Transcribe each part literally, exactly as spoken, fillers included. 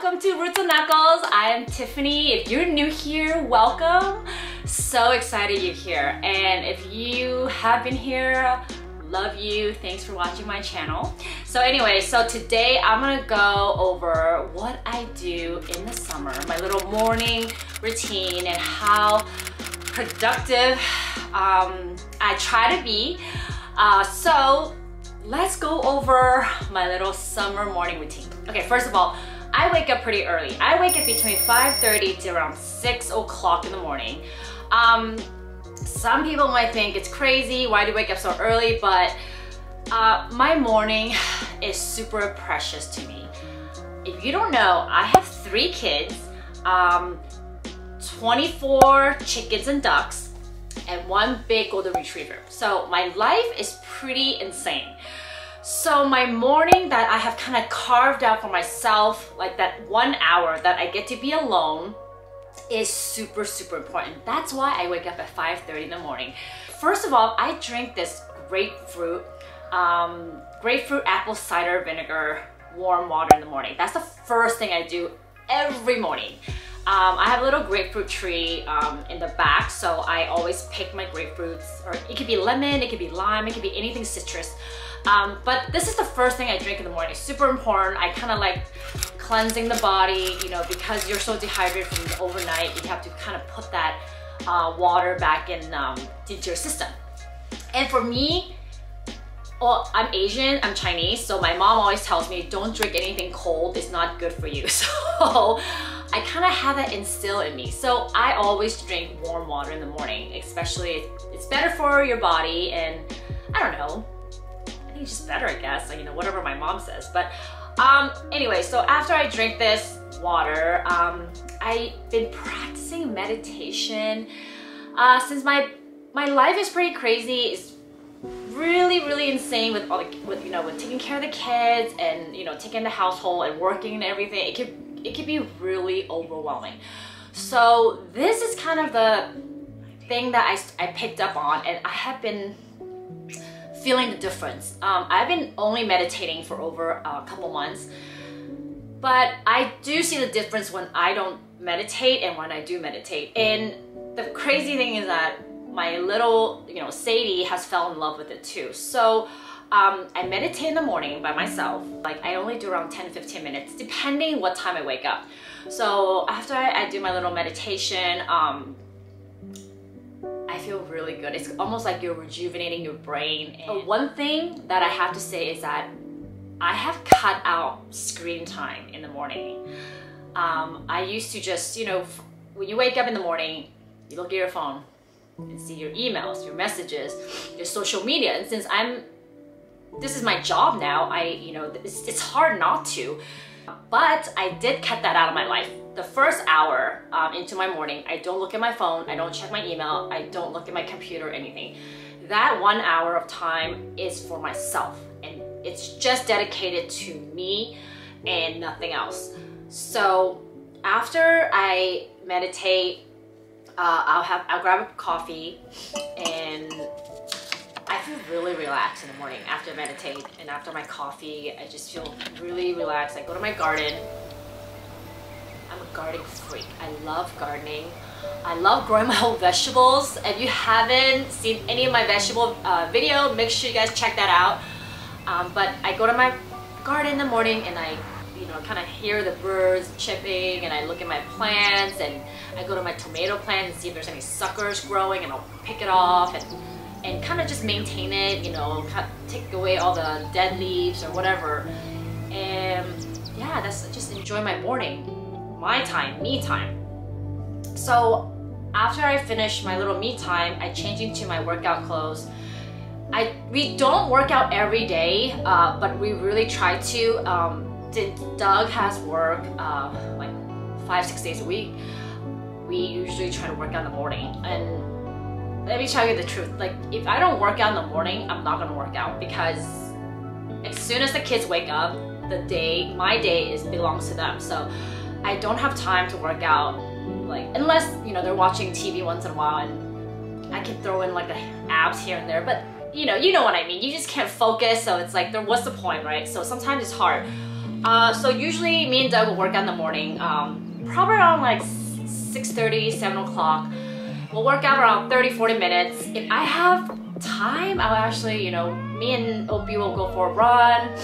Welcome to Roots and Knuckles. I am Tiffany. If you're new here, welcome. So excited you're here. And if you have been here, love you. Thanks for watching my channel. So anyway, so today I'm gonna go over what I do in the summer, my little morning routine, and how productive um, I try to be. Uh, so let's go over my little summer morning routine. Okay, first of all, I wake up pretty early. I wake up between five thirty to around six o'clock in the morning. Um, some people might think it's crazy, why do you wake up so early? But uh, my morning is super precious to me. If you don't know, I have three kids, um, twenty-four chickens and ducks, and one big golden retriever. So my life is pretty insane. So my morning that I have kind of carved out for myself, like that one hour that I get to be alone, is super, super important. That's why I wake up at five thirty in the morning. First of all, I drink this grapefruit, um, grapefruit apple cider vinegar, warm water in the morning. That's the first thing I do every morning. Um, I have a little grapefruit tree um, in the back, so I always pick my grapefruits, or it could be lemon, it could be lime, it could be anything citrus. Um, but this is the first thing I drink in the morning. It's super important. I kind of like cleansing the body, you know, because you're so dehydrated from the overnight, you have to kind of put that uh, water back in um, into your system. And for me, well, I'm Asian, I'm Chinese, so my mom always tells me, don't drink anything cold, it's not good for you. So I kind of have that instilled in me. So I always drink warm water in the morning, especially, it's better for your body, and I don't know, it's just better, I guess, you know, whatever my mom says. But um, anyway, so after I drink this water, um, I've been practicing meditation uh, since my my life is pretty crazy. It's really, really insane with all the, with you know, with taking care of the kids and you know taking the household and working and everything. It could it could be really overwhelming. So this is kind of the thing that I I picked up on, and I have been feeling the difference. Um, I've been only meditating for over a couple months, but I do see the difference when I don't meditate and when I do meditate. And the crazy thing is that my little, you know, Sadie has fell in love with it too. So um, I meditate in the morning by myself. Like I only do around ten to fifteen minutes, depending what time I wake up. So after I, I do my little meditation, um, I feel really good. It's almost like you're rejuvenating your brain. And one thing that I have to say is that I have cut out screen time in the morning. Um, I used to just, you know, when you wake up in the morning, you look at your phone and see your emails, your messages, your social media. And since I'm, this is my job now, I, you know, it's, it's hard not to. But I did cut that out of my life. The first hour um, into my morning, I don't look at my phone, I don't check my email, I don't look at my computer or anything. That one hour of time is for myself, and it's just dedicated to me and nothing else. So after I meditate, uh, I'll have I'll grab a coffee, and I feel really relaxed in the morning after I meditate and after my coffee. I just feel really relaxed. I go to my garden. I'm a gardening freak. I love gardening. I love growing my own vegetables. If you haven't seen any of my vegetable uh, video, make sure you guys check that out. Um, but I go to my garden in the morning, and I you know, kind of hear the birds chirping, and I look at my plants, and I go to my tomato plant and see if there's any suckers growing, and I'll pick it off and and kind of just maintain it, you know, cut, take away all the dead leaves or whatever. And yeah, that's just enjoy my morning, my time, me time. So after I finish my little me time, I change into my workout clothes. I we don't work out every day, uh, but we really try to. Um, Doug has work uh, like five, six days a week. We usually try to work out in the morning, and let me tell you the truth, like if I don't work out in the morning, I'm not gonna work out, because as soon as the kids wake up, the day, my day is belongs to them. So I don't have time to work out, like unless you know they're watching T V once in a while, and I can throw in like the abs here and there, but you know you know what I mean, you just can't focus. So it's like, there what's the point, right? So sometimes it's hard. Uh, so usually me and Doug will work out in the morning, um, probably around like six thirty, seven o'clock. We'll work out around thirty, forty minutes. If I have time, I'll actually, you know, me and Opie will go for a run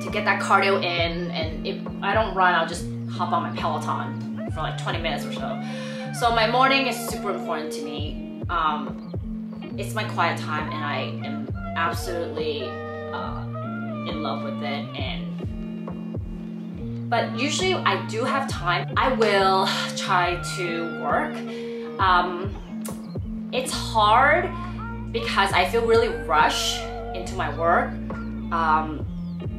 to get that cardio in. And if I don't run, I'll just hop on my Peloton for like twenty minutes or so. So my morning is super important to me. Um, it's my quiet time and I am absolutely uh, in love with it. And but usually I do have time. I will try to work. Um, it's hard because I feel really rushed into my work. Um,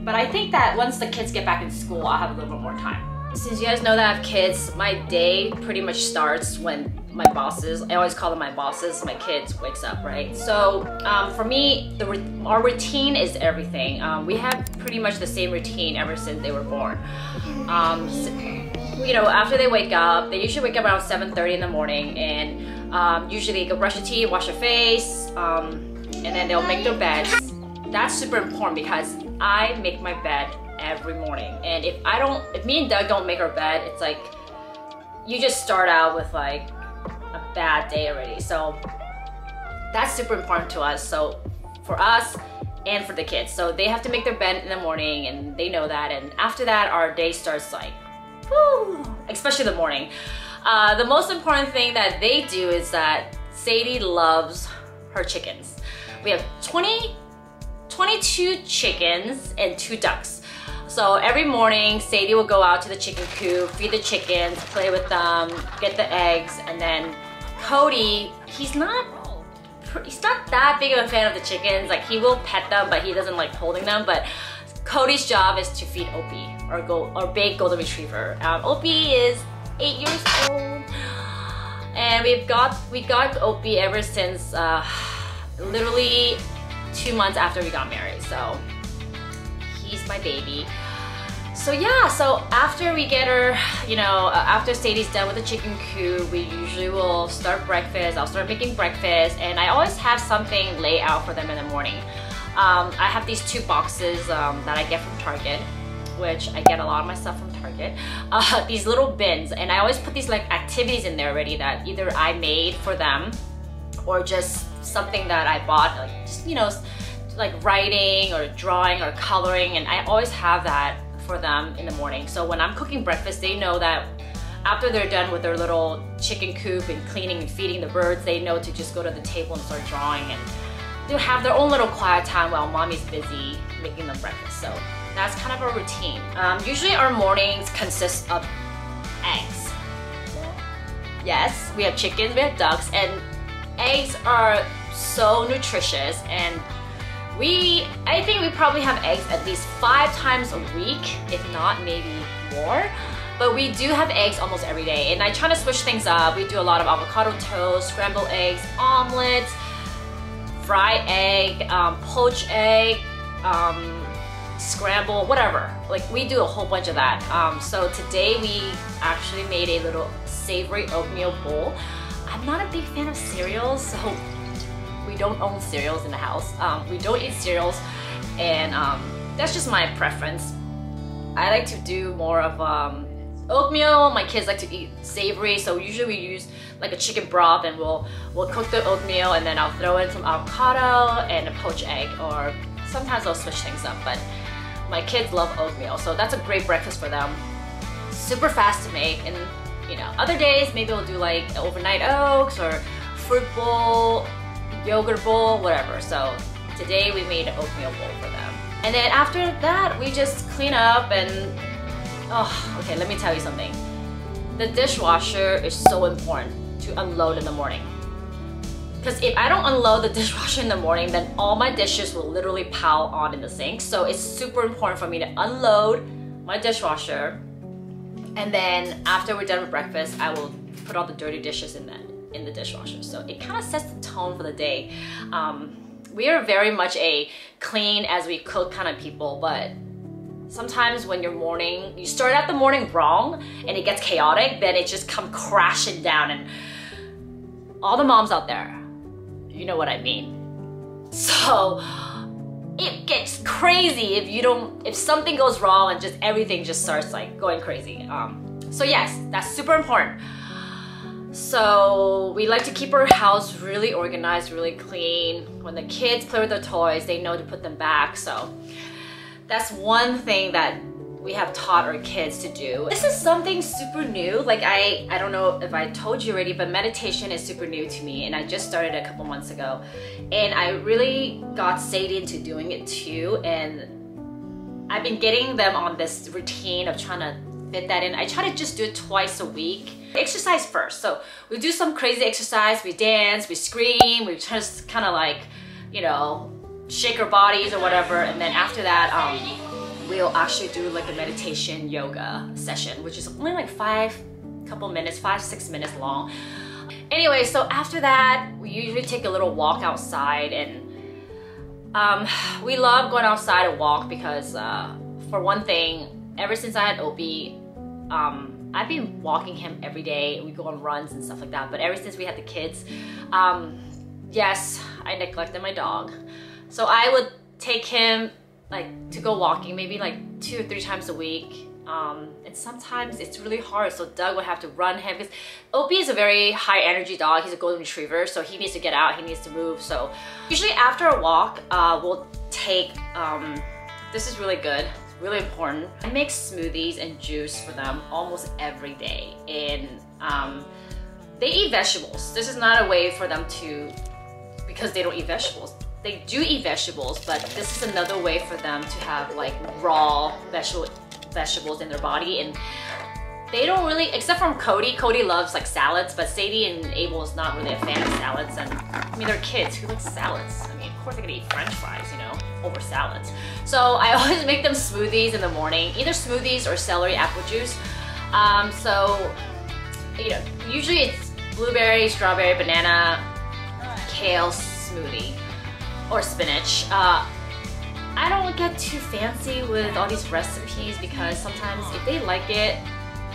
but I think that once the kids get back in school, I'll have a little bit more time. Since you guys know that I have kids, my day pretty much starts when my bosses, I always call them my bosses, my kids wakes up, right? So um, for me, the, our routine is everything. Um, we have pretty much the same routine ever since they were born. Um, so, you know, after they wake up, they usually wake up around seven thirty in the morning, and um, usually they go brush their teeth, wash their face, um, and then they'll make their beds. That's super important because I make my bed every morning, and if I don't, if me and Doug don't make our bed, it's like you just start out with like a bad day already. So that's super important to us. So for us and for the kids, so they have to make their bed in the morning, and they know that. And after that, our day starts like, woo, especially the morning. Uh, the most important thing that they do is that Sadie loves her chickens. We have twenty, twenty-two chickens and two ducks. So every morning, Sadie will go out to the chicken coop, feed the chickens, play with them, get the eggs, and then Cody, he's not he's not that big of a fan of the chickens. Like, he will pet them, but he doesn't like holding them. But Cody's job is to feed Opie, or go or big golden retriever. Um, Opie is eight years old, and we've got we got Opie ever since uh, literally two months after we got married. So he's my baby. So yeah, so after we get her, you know, after Sadie's done with the chicken coop, we usually will start breakfast. I'll start making breakfast, and I always have something laid out for them in the morning. Um, I have these two boxes um, that I get from Target, which I get a lot of my stuff from Target. Uh, these little bins, and I always put these like activities in there already that either I made for them or just something that I bought, like just, you know, like writing or drawing or coloring, and I always have that for them in the morning. So when I'm cooking breakfast, they know that after they're done with their little chicken coop and cleaning and feeding the birds, they know to just go to the table and start drawing, and they'll have their own little quiet time while mommy's busy making them breakfast. So that's kind of our routine. Um, usually our mornings consist of eggs. Yes, we have chickens, we have ducks, and eggs are so nutritious, and We, I think we probably have eggs at least five times a week, if not maybe more. But we do have eggs almost every day, and I try to switch things up. We do a lot of avocado toast, scrambled eggs, omelets, fried egg, um, poached egg, um, scramble, whatever. Like, we do a whole bunch of that. Um, so today we actually made a little savory oatmeal bowl. I'm not a big fan of cereals, so we don't own cereals in the house. Um, we don't eat cereals, and um, that's just my preference. I like to do more of um, oatmeal. My kids like to eat savory, so usually we use like a chicken broth, and we'll we'll cook the oatmeal, and then I'll throw in some avocado and a poached egg, or sometimes I'll switch things up. But my kids love oatmeal, so that's a great breakfast for them. Super fast to make, and you know, other days maybe we'll do like overnight oats or fruit bowl, yogurt bowl, whatever. So today we made an oatmeal bowl for them. And then after that, we just clean up, and oh, okay, let me tell you something. The dishwasher is so important to unload in the morning. Because if I don't unload the dishwasher in the morning, then all my dishes will literally pile on in the sink. So it's super important for me to unload my dishwasher. And then after we're done with breakfast, I will put all the dirty dishes in that. In the dishwasher. So it kind of sets the tone for the day. Um, we are very much a clean as we cook kind of people, but sometimes when your morning, you start out the morning wrong and it gets chaotic, then it just comes crashing down. And all the moms out there, you know what I mean. So it gets crazy if you don't, if something goes wrong and just everything just starts like going crazy. Um, so yes, that's super important. So we like to keep our house really organized, really clean. When the kids play with their toys, they know to put them back. So that's one thing that we have taught our kids to do. This is something super new. Like I, I don't know if I told you already, but meditation is super new to me and I just started a couple months ago. And I really got Sadie into doing it too. And I've been getting them on this routine of trying to fit that in. I try to just do it twice a week. Exercise first. So we do some crazy exercise. We dance, we scream, we just kind of like, you know, shake our bodies or whatever. And then after that, um, we'll actually do like a meditation yoga session, which is only like five couple minutes, five, six minutes long. Anyway, so after that, we usually take a little walk outside and um, we love going outside and walk because uh, for one thing, ever since I had Opie, um, I've been walking him every day. We go on runs and stuff like that, but ever since we had the kids, um, yes, I neglected my dog. So I would take him like to go walking maybe like two or three times a week, um, and sometimes it's really hard, so Doug would have to run him because Opie is a very high energy dog. He's a golden retriever, so he needs to get out, he needs to move. So usually after a walk, uh, we'll take um, this is really good, it's really important. I make smoothies and juice for them almost every day, and um, they eat vegetables. This is not a way for them to, because they don't eat vegetables. They do eat vegetables, but this is another way for them to have like raw vegetable vegetables in their body, and they don't really, except from Cody. Cody loves like salads, but Sadie and Abel is not really a fan of salads, and I mean, they're kids who like salads. I mean, of course they're gonna eat French fries, you know, over salads. So I always make them smoothies in the morning, either smoothies or celery apple juice. Um, so, you know, usually it's blueberry, strawberry, banana, kale smoothie. Or spinach. Uh, I don't get too fancy with all these recipes because sometimes if they like it,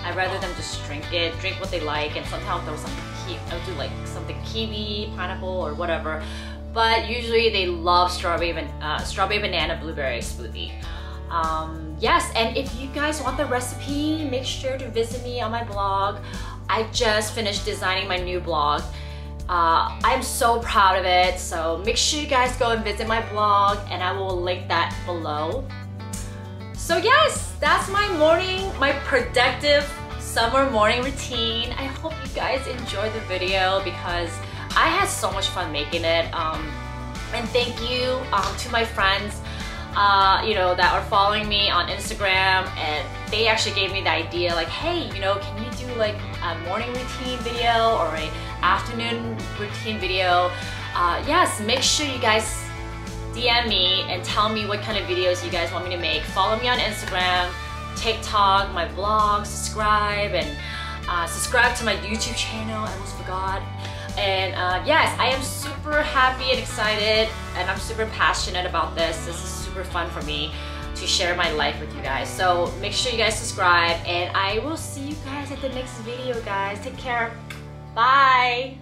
I'd rather them just drink it, drink what they like, and sometimes throw something. I'll do like something kiwi, pineapple, or whatever. But usually they love strawberry, uh, strawberry banana, blueberry smoothie. Um, yes, and if you guys want the recipe, make sure to visit me on my blog. I just finished designing my new blog. Uh, I'm so proud of it, so make sure you guys go and visit my blog, and I will link that below. So yes, that's my morning, my productive summer morning routine. I hope you guys enjoyed the video because I had so much fun making it. Um, and thank you um, to my friends, uh, you know, that are following me on Instagram, and they actually gave me the idea, like, hey, you know, can you do like a morning routine video or a afternoon routine video? Uh, yes, make sure you guys D M me and tell me what kind of videos you guys want me to make. Follow me on Instagram, TikTok, my blog, subscribe, and uh, subscribe to my YouTube channel. I almost forgot. And uh, yes, I am super happy and excited, and I'm super passionate about this. This is super fun for me to share my life with you guys. So make sure you guys subscribe, and I will see you guys at the next video, guys. Take care. Bye!